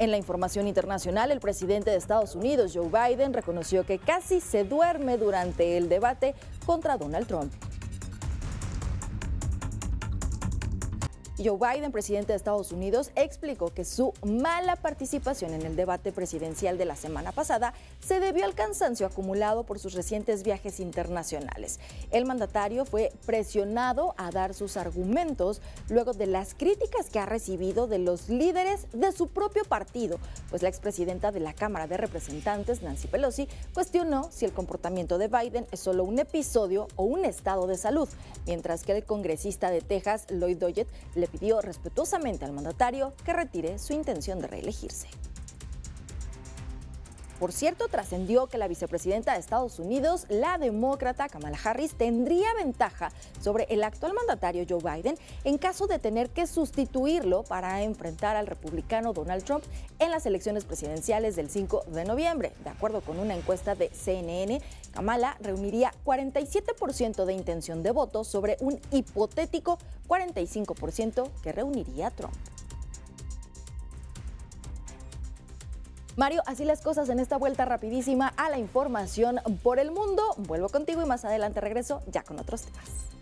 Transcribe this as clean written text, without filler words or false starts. En la información internacional, el presidente de Estados Unidos, Joe Biden, reconoció que casi se duerme durante el debate contra Donald Trump. Joe Biden, presidente de Estados Unidos, explicó que su mala participación en el debate presidencial de la semana pasada se debió al cansancio acumulado por sus recientes viajes internacionales. El mandatario fue presionado a dar sus argumentos luego de las críticas que ha recibido de los líderes de su propio partido, pues la expresidenta de la Cámara de Representantes, Nancy Pelosi, cuestionó si el comportamiento de Biden es solo un episodio o un estado de salud, mientras que el congresista de Texas, Lloyd Doggett, le pidió respetuosamente al mandatario que retire su intención de reelegirse. Por cierto, trascendió que la vicepresidenta de Estados Unidos, la demócrata Kamala Harris, tendría ventaja sobre el actual mandatario Joe Biden en caso de tener que sustituirlo para enfrentar al republicano Donald Trump en las elecciones presidenciales del 5 de noviembre. De acuerdo con una encuesta de CNN, Kamala reuniría 47% de intención de voto sobre un hipotético 45% que reuniría Trump. Mario, así las cosas en esta vuelta rapidísima a la información por el mundo. Vuelvo contigo y más adelante regreso ya con otros temas.